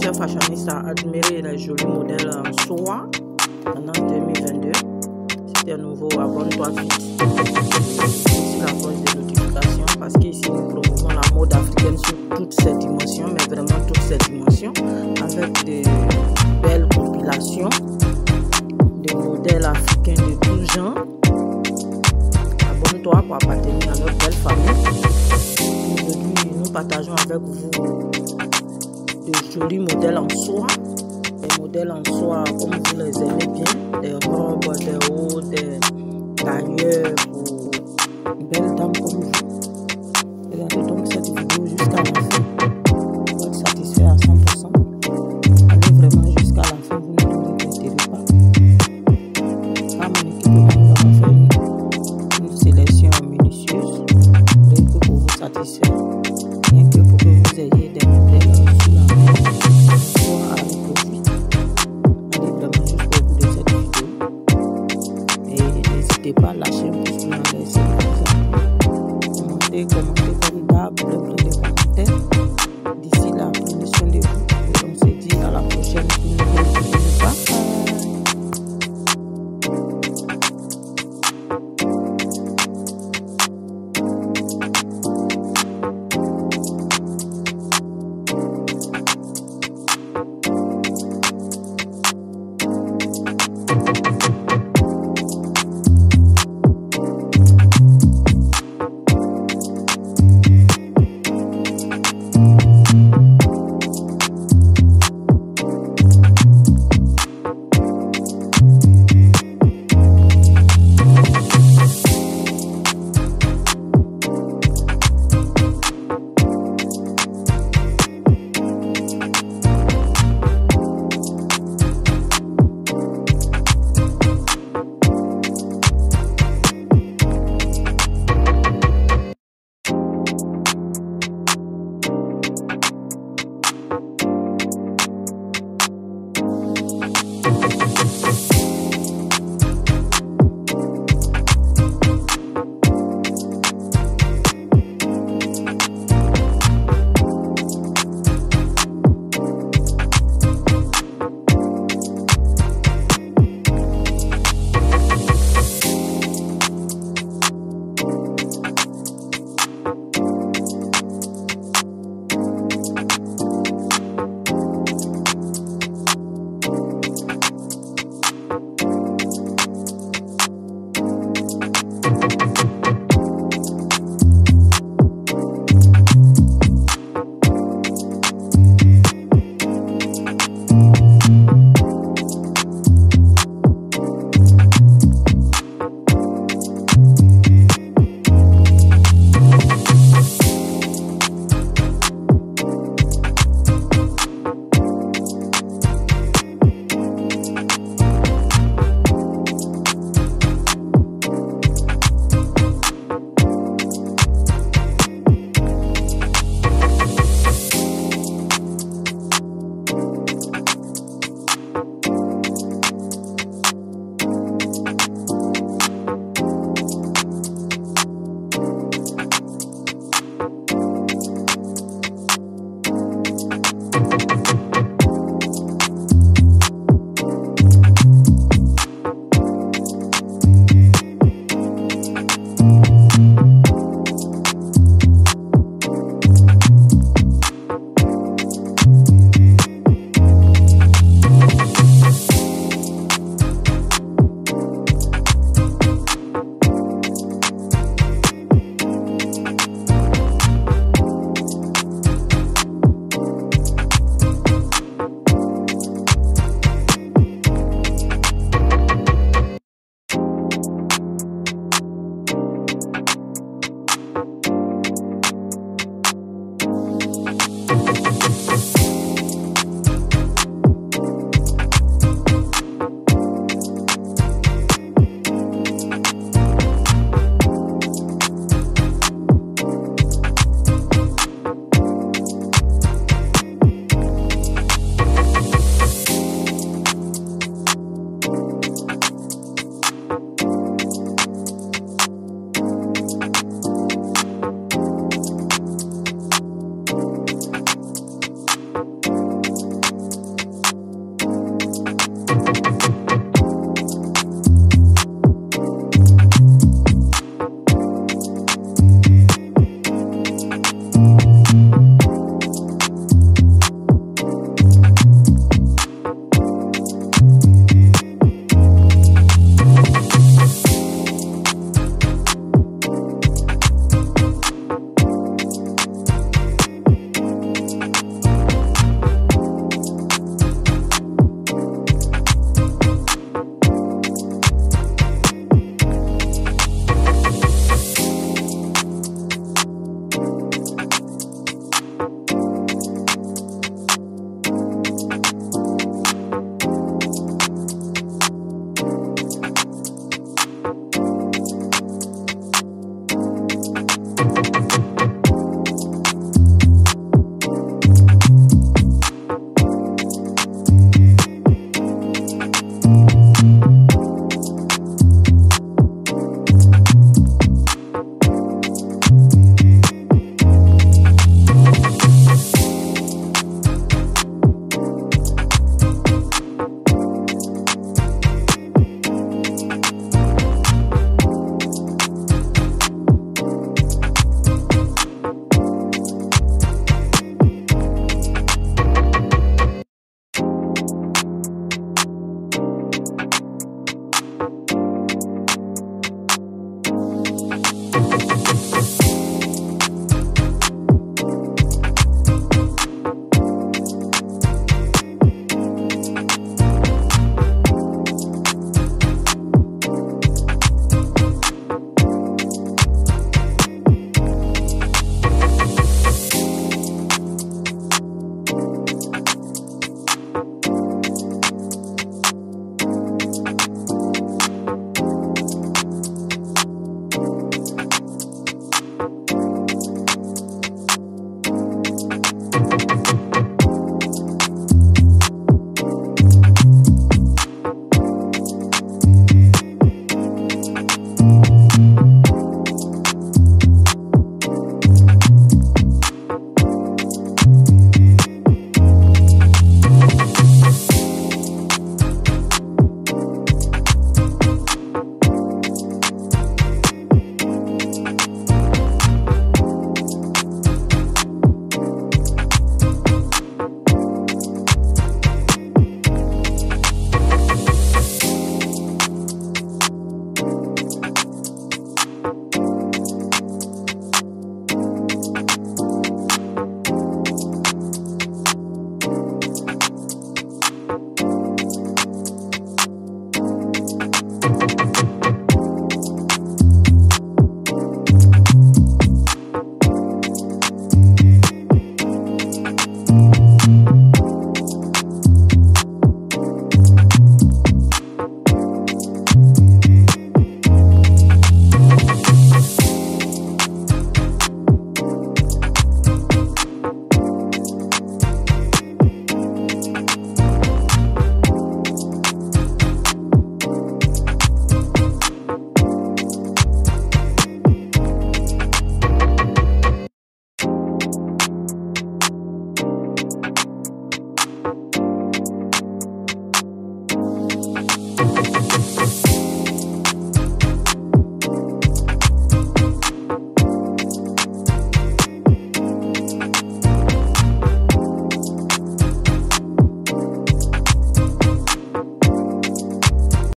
chers fashionistes, admirez les jolis modèles en soie en 2022. C'était nouveau, abonne-toi vite. Ici la cloche de notification parce qu'ici nous promouvons la mode africaine sur toutes ses dimensions, mais vraiment toutes ses dimensions, avec des belles compilations de modèles africains de tout genre. Abonne-toi pour appartenir à notre belle famille. Aujourd'hui, nous partageons avec vous de jolis modèles en soie, des modèles en soie comme vous les aimez bien, des robes, des hauts, des tailleurs pour une belle dame comme vous. Regardez donc cette vidéo jusqu'à la fin, vous êtes satisfait à 100%. Allez vraiment jusqu'à la fin, vous ne vous inquiétez pas. À mon équipe, nous avons fait une sélection minutieuse, rien que pour vous satisfaire, rien que pour que vous ayez des modèles. N'hésitez pas à lâcher un pouce bleu, commentez comme d'hab, bloquez les commentaires. D'ici là, prenez soin de vous et on se dit à la prochaine pour une nouvelle vidéo.